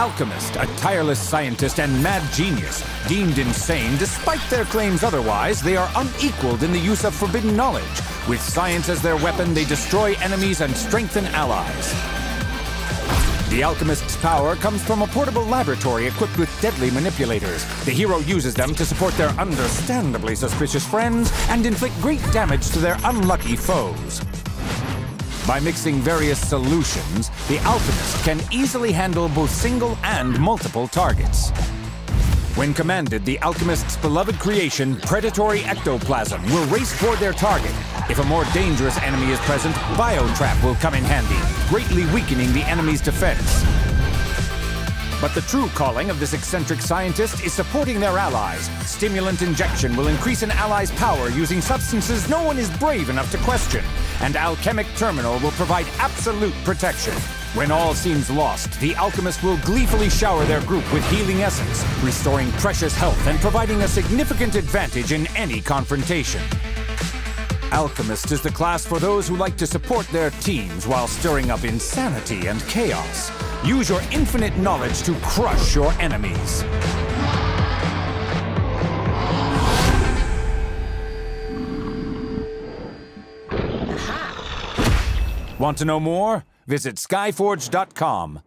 Alchemist, a tireless scientist and mad genius. Deemed insane, despite their claims otherwise, they are unequaled in the use of forbidden knowledge. With science as their weapon, they destroy enemies and strengthen allies. The Alchemist's power comes from a portable laboratory equipped with deadly manipulators. The hero uses them to support their understandably suspicious friends and inflict great damage to their unlucky foes. By mixing various solutions, the Alchemist can easily handle both single and multiple targets. When commanded, the Alchemist's beloved creation, Predatory Ectoplasm, will race toward their target. If a more dangerous enemy is present, Biotrap will come in handy, greatly weakening the enemy's defense. But the true calling of this eccentric scientist is supporting their allies. Stimulant injection will increase an ally's power using substances no one is brave enough to question. And Alchemic Terminal will provide absolute protection. When all seems lost, the Alchemist will gleefully shower their group with healing essence, restoring precious health and providing a significant advantage in any confrontation. Alchemist is the class for those who like to support their teams while stirring up insanity and chaos. Use your infinite knowledge to crush your enemies. Want to know more? Visit Skyforge.com.